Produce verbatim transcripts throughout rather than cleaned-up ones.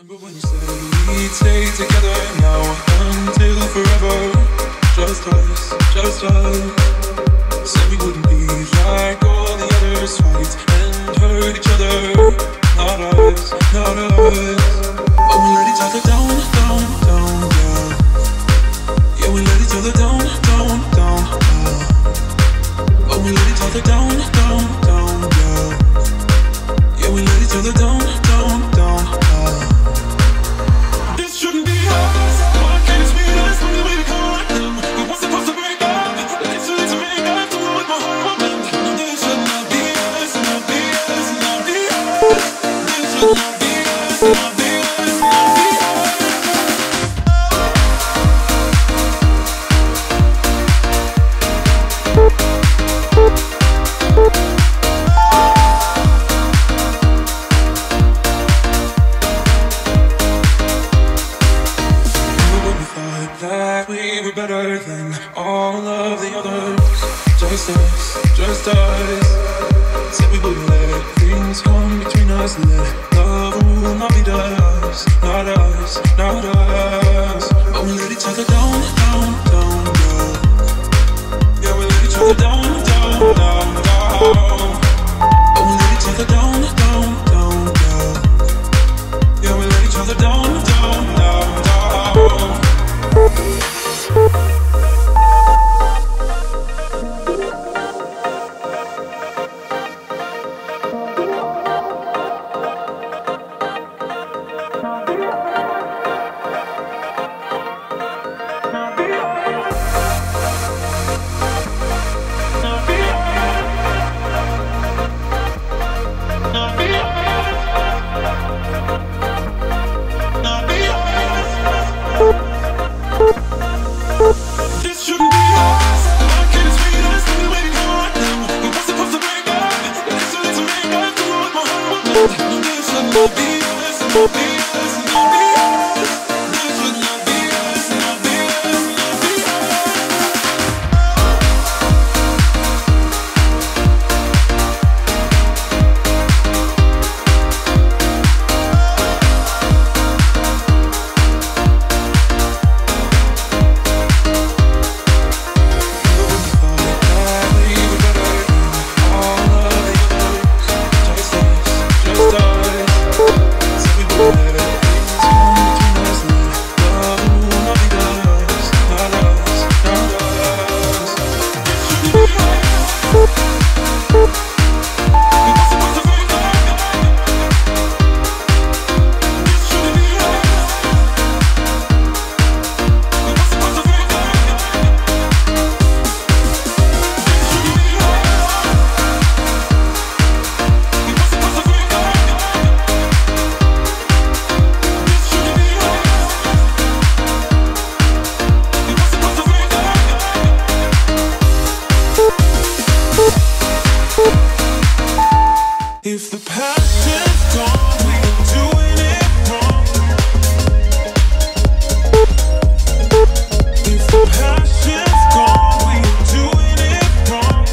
Remember when you said we'd stay together now until forever? Just us, just us. Said we wouldn't be like all the others, fight and hurt each other. Not us, not us. But we let each other down, down, down, yeah. Yeah, we let each other down, down, down, yeah. But we let each other down, down, down, yeah. Yeah, we let each other down, down, down, yeah. Better than all of the others. Just us, just us. Said we wouldn't let things come between us. Let love rule, not be us. Not us, not us. But we let each other down, down, down, down. Yeah, we let each other down, down, down, down. But we let each other down, down, down, down. Yeah, we let each other down, down, down, down. If the past is gone, we were doing it wrong. If the past is gone, we were doing it wrong.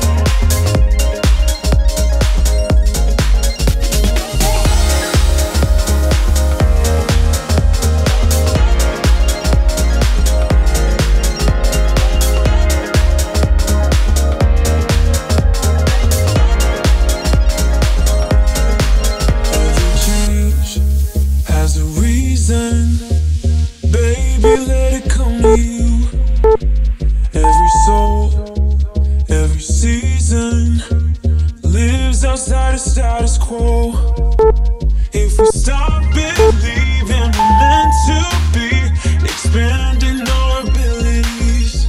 Status quo. If we stop believing we're meant to be, expanding our abilities.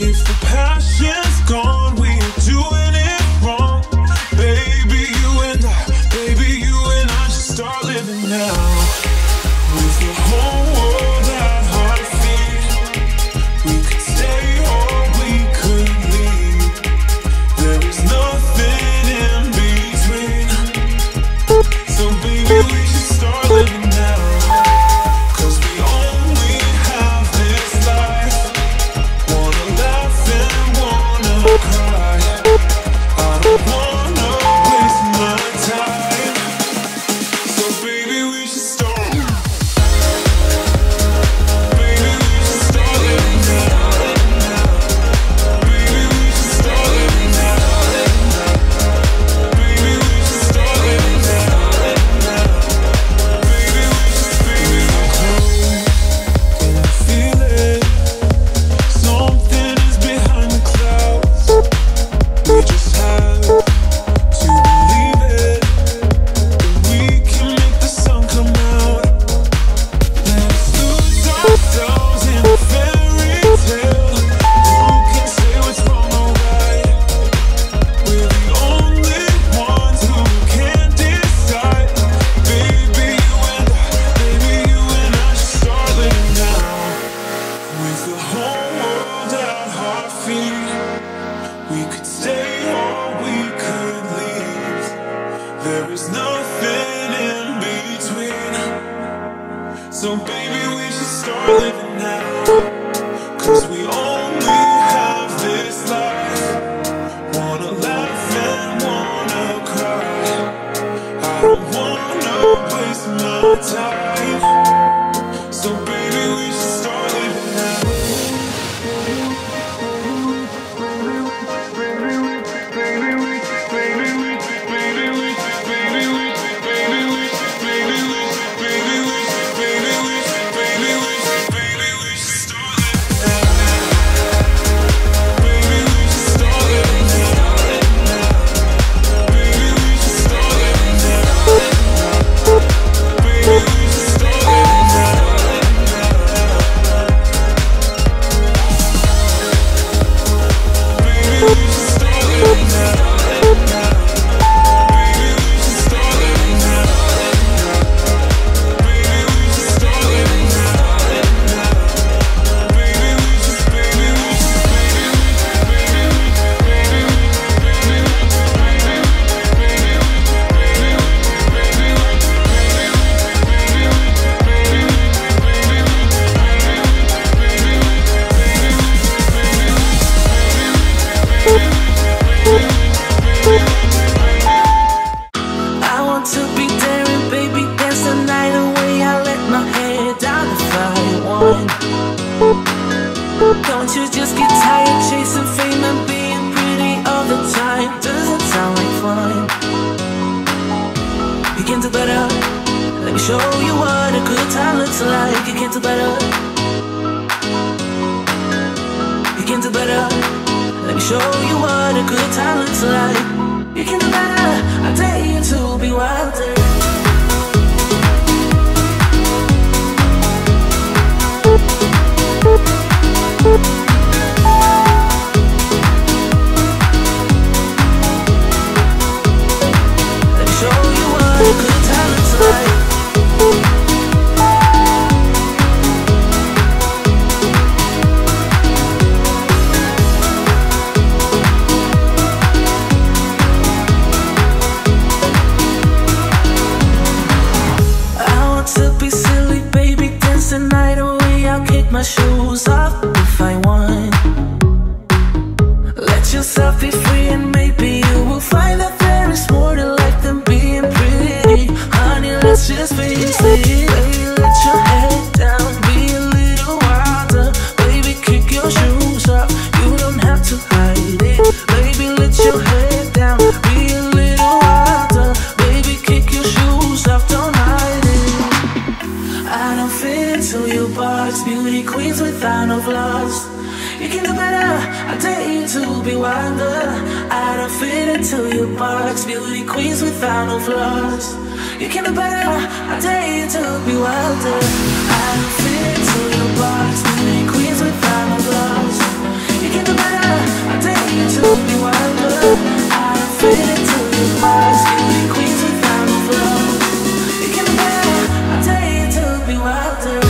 If the passion's gone, we are doing it wrong. Baby, you and I, baby, you and I should start living now. With the whole world at our feet, we could stay or we could leave. There is nothing. Wanna waste my time, so baby we should start. So baby, we should start living now, cause we only have this life. Wanna laugh and wanna cry, I don't wanna waste my time. So baby, we should start living now. Don't you just get tired chasing fame and being pretty all the time? Doesn't sound like fun. You can do better. Let me show you what a good time looks like. You can do better. You can do better. Let me show you what a good time looks like. You can do better. I dare you to be wilder. My shoes off if I want. Let yourself be free and maybe you will find that there is more to life than being pretty. Honey, let's just face it. Baby, let your head down, be a little wilder. Baby, kick your shoes off, you don't have to hide it. Baby, let your head down, be a little wilder. Baby, kick your shoes off, don't hide it. I don't fit into your box, beauty queens without no flaws. You can do better, I dare you to be wilder. I don't fit into your box, beauty queens without no flaws. You can do better, I dare you to be wilder. I don't fit into your box, beauty queens without no flaws. You can do better, I dare you to be wilder. I don't fit into your box, beauty queens without no flaws. You can do better, I dare you to be wilder.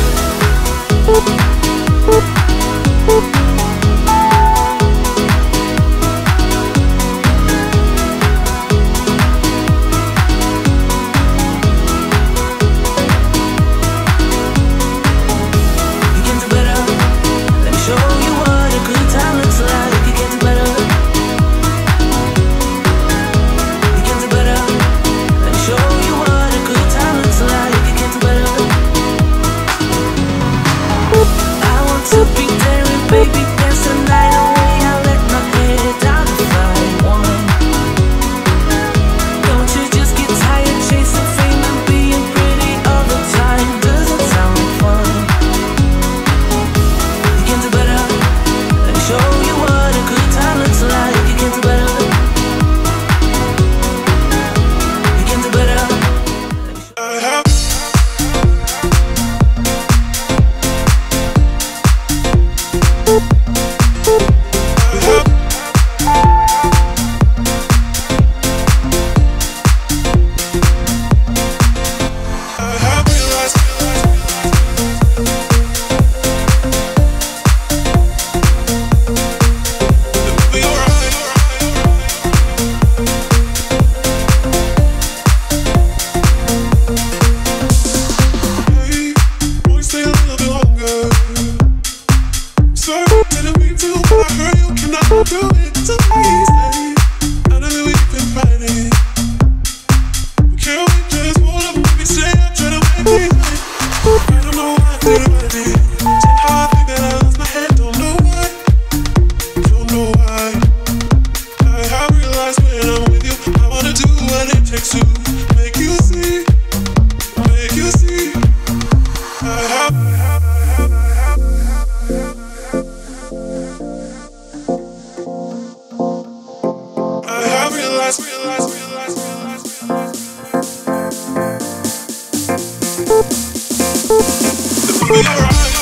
Promises.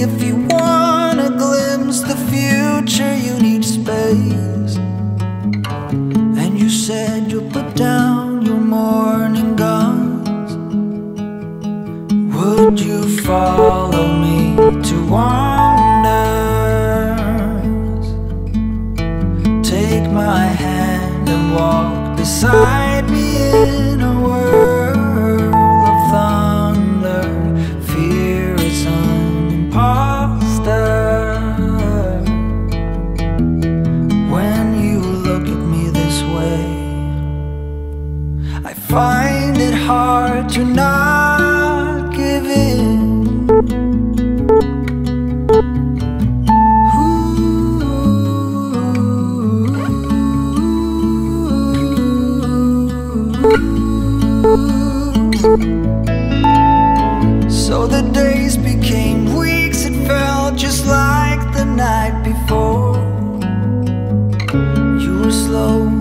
If you want to glimpse the future, you need space. face. And you said you put down your morning guns. Would you follow me to wonders? Take my hand and walk beside me in a world of thunder. Fear is an imposter. I find it hard to not give in. Ooh. So the days became weeks, it felt just like the night before. You were slow